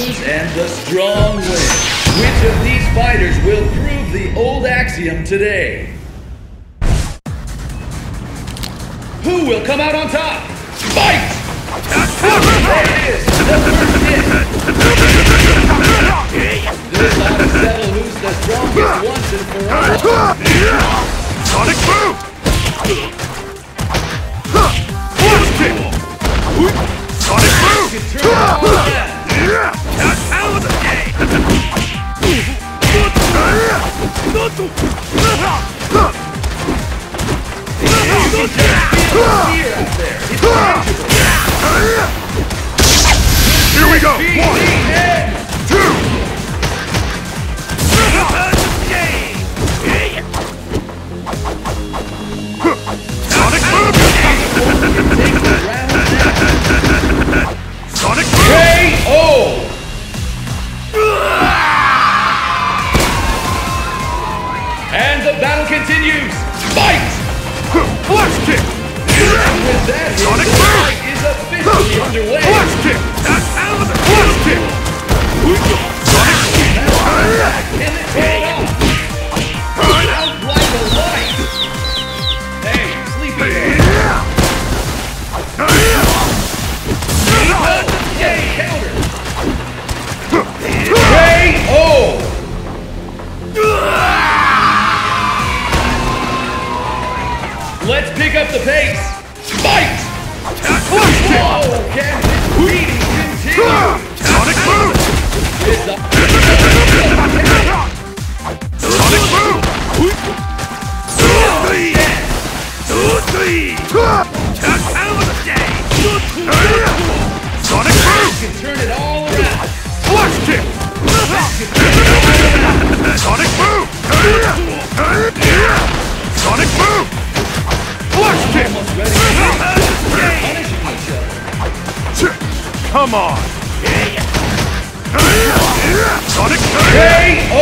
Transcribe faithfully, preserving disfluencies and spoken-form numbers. weaknesses and the strong win. Which of these fighters will prove the old axiom today? Who will come out on top? Fight! There it is! The first hit! This ought to settle who's the strongest once and for all. Sonic Boom! Flash kick! Sonic Boom! That's out of the game! Here we go! One! Two! Sonic Boom! Sonic Boom! K O! And the battle continues! Fight! Flash kick! With that, Sonic Boom is officially underway! Flash kick! That's out of the flash kick! Sonic Boom! Can it turn off? Out like a light! Hey, sleepy man! K O! Let's pick up the pace! Fight! Whoa! Can this beating continue? Sonic Boom! Sonic Boom! two, three! That's out of the game! Sonic Boom! You can turn it all around! Flash kick! Sonic Boom! Sonic Boom! Flash kick! Come on! Sonic K O!